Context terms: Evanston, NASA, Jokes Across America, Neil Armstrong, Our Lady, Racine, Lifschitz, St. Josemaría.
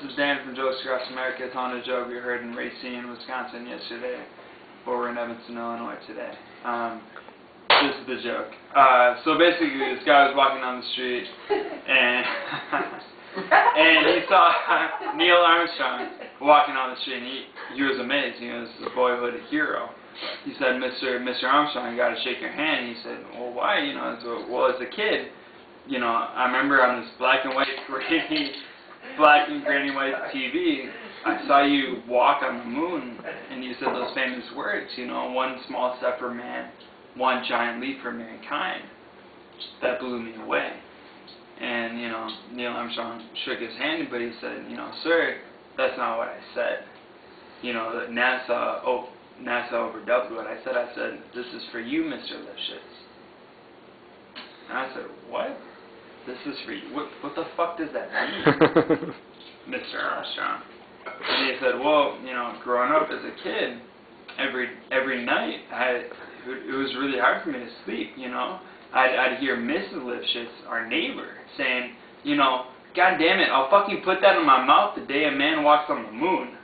this is Dan from Jokes Across America telling a joke we heard in Racine, Wisconsin yesterday, but we're in Evanston, Illinois today. This is the joke. So basically, this guy was walking down the street, and he saw Neil Armstrong walking down the street, and he was amazed. You know, this is a boyhood hero. He said, Mr. Armstrong, you got to shake your hand. And he said, well, why? You know, as a kid, you know, I remember on this black and granny white TV, I saw you walk on the moon, and you said those famous words, you know, one small step for man, one giant leap for mankind. That blew me away. And, you know, Neil Armstrong shook his hand, but he said, you know, sir, that's not what I said. You know, that NASA overdubbed what I said. I said, this is for you, Mr. Lifschitz. And I said, what? This is for you. What the fuck does that mean, Mr. Armstrong? And he said, well, you know, growing up as a kid, every night, it was really hard for me to sleep, you know. I'd hear Mrs. Lifschitz, our neighbor, saying, you know, God damn it, I'll fucking put that in my mouth the day a man walks on the moon.